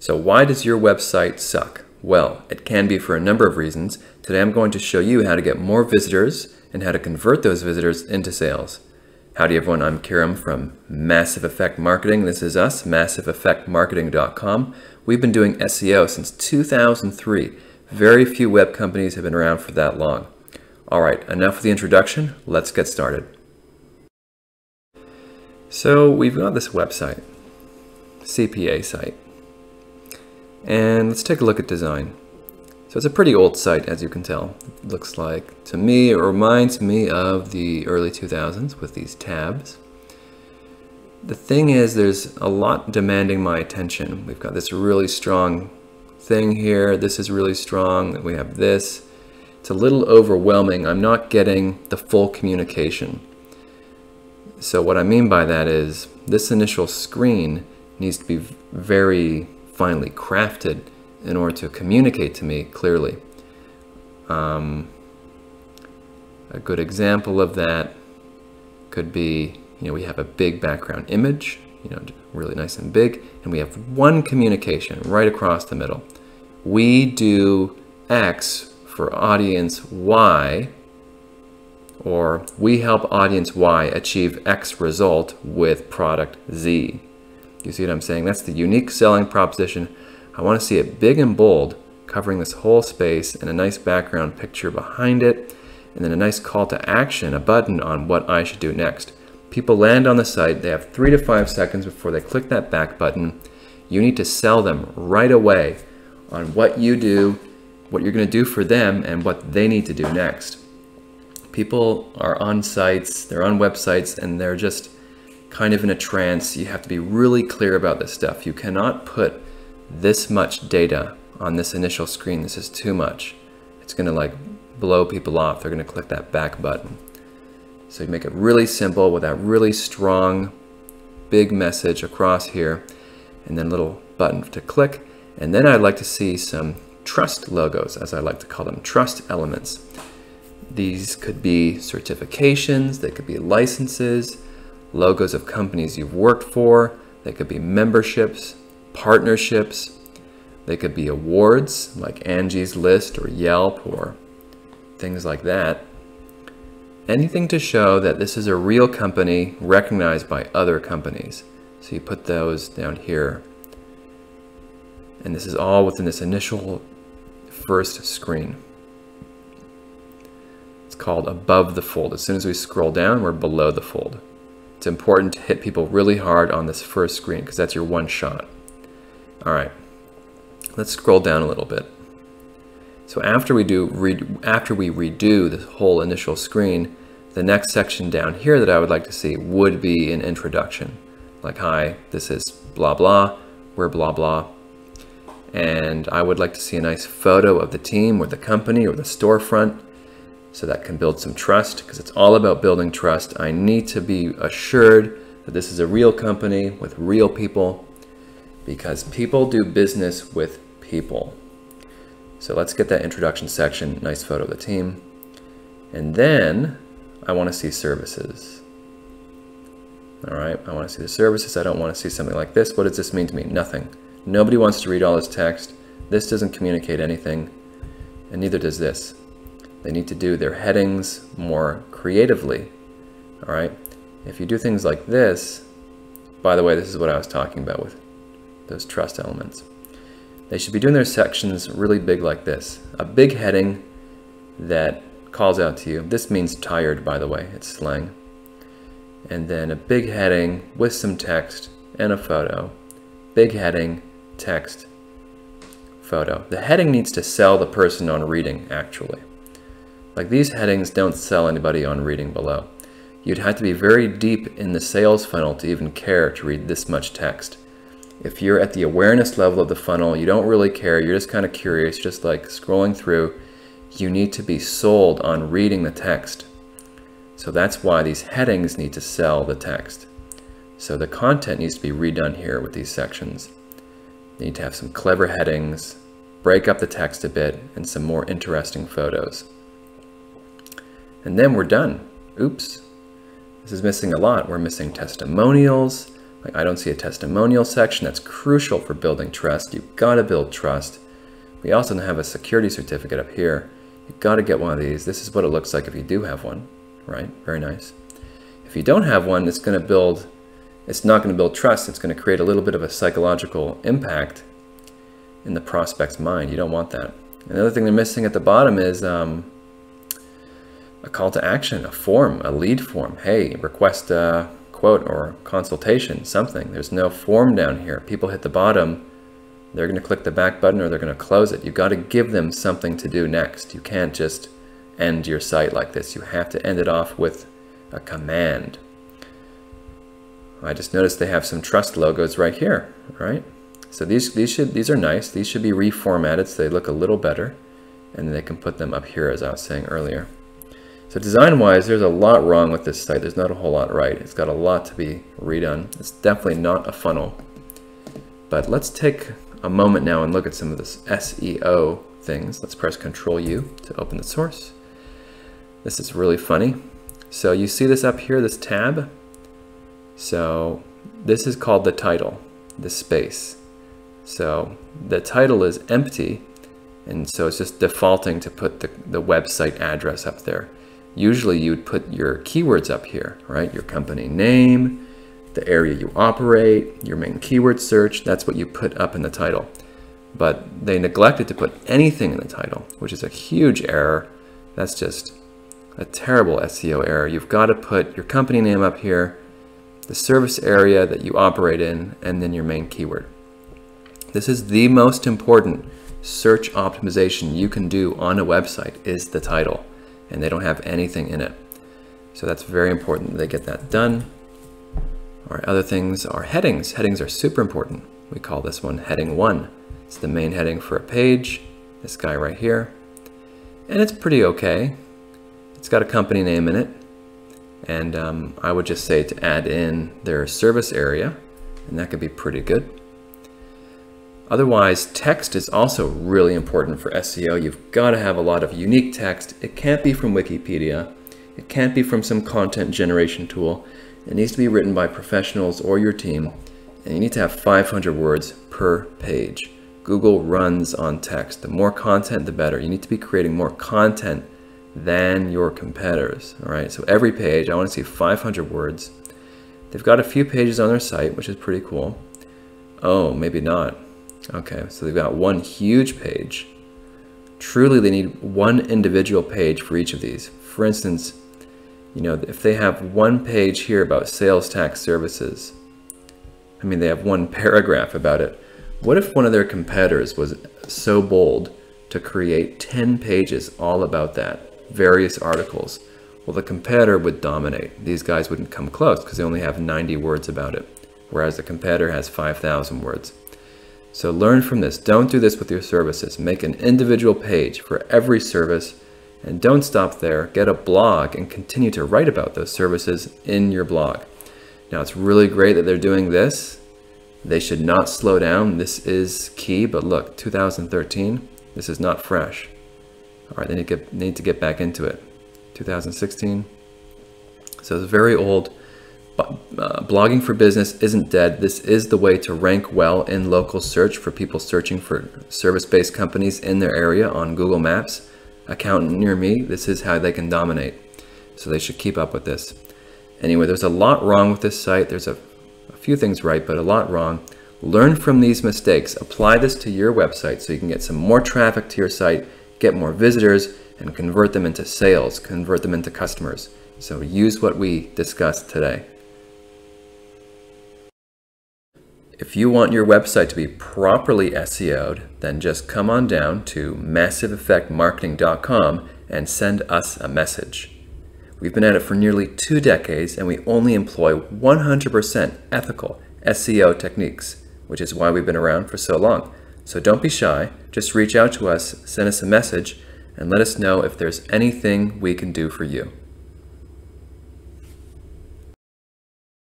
So why does your website suck? Well, it can be for a number of reasons. Today I'm going to show you how to get more visitors and how to convert those visitors into sales. Howdy everyone, I'm Kirim from Massive Effect Marketing. This is us, massiveeffectmarketing.com. We've been doing SEO since 2003. Very few web companies have been around for that long. All right, enough of the introduction. Let's get started. So we've got this website, CPA site, and let's take a look at design. So it's a pretty old site, as you can tell. It looks like, to me, it reminds me of the early 2000s with these tabs. The thing is, there's a lot demanding my attention. We've got this really strong thing here. This is really strong. We have this. It's a little overwhelming. I'm not getting the full communication. So what I mean by that is this initial screen needs to be very finely crafted in order to communicate to me clearly. A good example of that could be, we have a big background image, really nice and big, and we have one communication right across the middle. We do X for audience Y, or we help audience Y achieve X result with product Z. You see what I'm saying? That's the unique selling proposition. I want to see it big and bold, covering this whole space and a nice background picture behind it, and then a nice call to action, a button on what I should do next. People land on the site, they have 3 to 5 seconds before they click that back button. You need to sell them right away on what you do, what you're going to do for them, and what they need to do next. People are on sites, they're on websites, and they're just kind of in a trance. You have to be really clear about this stuff. You cannot put this much data on this initial screen. This is too much. It's going to blow people off. They're going to click that back button. So you make it really simple with that really strong big message across here, and then a little button to click. And then I'd like to see some trust logos, as I like to call them, trust elements. These could be certifications, they could be licenses, logos of companies you've worked for, they could be memberships, partnerships, they could be awards like Angie's List or Yelp or things like that. Anything to show that this is a real company recognized by other companies. So you put those down here. And this is all within this initial first screen. It's called above the fold. As soon as we scroll down, we're below the fold. It's important to hit people really hard on this first screen because that's your one shot. All right, let's scroll down a little bit. So after we redo this whole initial screen, the next section down here that I would like to see would be an introduction. Like, hi, this is blah, blah, we're blah, blah. And I would like to see a nice photo of the team or the company or the storefront so that can build some trust, because it's all about building trust. I need to be assured that this is a real company with real people, because people do business with people. So let's get that introduction section, nice photo of the team. And then I want to see services. All right, I want to see the services. I don't want to see something like this. What does this mean to me? Nothing. Nobody wants to read all this text. This doesn't communicate anything, and neither does this. They need to do their headings more creatively. All right, if you do things like this, by the way, this is what I was talking about with those trust elements. They should be doing their sections really big like this. A big heading that calls out to you. This means tired, by the way, it's slang. And then a big heading with some text and a photo. Big heading, text, photo. The heading needs to sell the person on reading, actually. Like, these headings don't sell anybody on reading below. You'd have to be very deep in the sales funnel to even care to read this much text. If you're at the awareness level of the funnel, you don't really care, you're just kind of curious, just like scrolling through, you need to be sold on reading the text. So that's why these headings need to sell the text. So the content needs to be redone here with these sections. You need to have some clever headings, break up the text a bit, and some more interesting photos. And then we're done. Oops, this is missing a lot. We're missing testimonials. Like, I don't see a testimonial section. That's crucial for building trust. You've got to build trust. We also don't have a security certificate up here. You've got to get one of these. This is what it looks like if you do have one, right? Very nice. If you don't have one, it's going to build, it's not going to build trust. It's going to create a little bit of a psychological impact in the prospect's mind. You don't want that. Another thing they're missing at the bottom is a call to action, a form, a lead form. Hey, request a quote or consultation, something. There's no form down here. People hit the bottom. They're going to click the back button or they're going to close it. You've got to give them something to do next. You can't just end your site like this. You have to end it off with a command. I just noticed they have some trust logos right here, right? So these are nice. These should be reformatted so they look a little better, and they can put them up here, as I was saying earlier. So design-wise, there's a lot wrong with this site. There's not a whole lot right. It's got a lot to be redone. It's definitely not a funnel. But let's take a moment now and look at some of this SEO things. Let's press Control U to open the source. This is really funny. So you see this up here, this tab. So this is called the title, the space. So the title is empty. And so it's just defaulting to put the website address up there. Usually you'd put your keywords up here, right? Your company name, the area you operate, your main keyword search. That's what you put up in the title. But they neglected to put anything in the title, which is a huge error. That's just a terrible SEO error. You've got to put your company name up here, the service area that you operate in, and then your main keyword. This is the most important search optimization you can do on a website, is the title, and they don't have anything in it. So that's very important that they get that done. Our other things are headings. Headings are super important. We call this one heading one. It's the main heading for a page, this guy right here. And it's pretty okay. It's got a company name in it. And I would just say to add in their service area, and that could be pretty good. Otherwise, text is also really important for SEO. You've got to have a lot of unique text. It can't be from Wikipedia. It can't be from some content generation tool. It needs to be written by professionals or your team, and you need to have 500 words per page. Google runs on text. The more content, the better. You need to be creating more content than your competitors, all right? So every page, I want to see 500 words. They've got a few pages on their site, which is pretty cool. Oh, maybe not. Okay, so they've got one huge page. Truly, they need one individual page for each of these. For instance, you know, if they have one page here about sales tax services, I mean, they have one paragraph about it. What if one of their competitors was so bold to create 10 pages all about that, various articles? Well, the competitor would dominate. These guys wouldn't come close because they only have 90 words about it, whereas the competitor has 5,000 words. So learn from this. Don't do this with your services. Make an individual page for every service, and don't stop there. Get a blog and continue to write about those services in your blog. Now, it's really great that they're doing this. They should not slow down. This is key, but look, 2013, this is not fresh. All right, they need to get back into it. 2016, so it's very old. Blogging for business isn't dead. This is the way to rank well in local search for people searching for service-based companies in their area on Google Maps. Accountant near me, this is how they can dominate. So they should keep up with this. Anyway, there's a lot wrong with this site. There's a few things right, but a lot wrong. Learn from these mistakes. Apply this to your website so you can get some more traffic to your site, get more visitors, and convert them into sales, convert them into customers. So use what we discussed today. If you want your website to be properly SEO'd, then just come on down to massiveeffectmarketing.com and send us a message. We've been at it for nearly 2 decades, and we only employ 100% ethical SEO techniques, which is why we've been around for so long. So don't be shy, just reach out to us, send us a message, and let us know if there's anything we can do for you.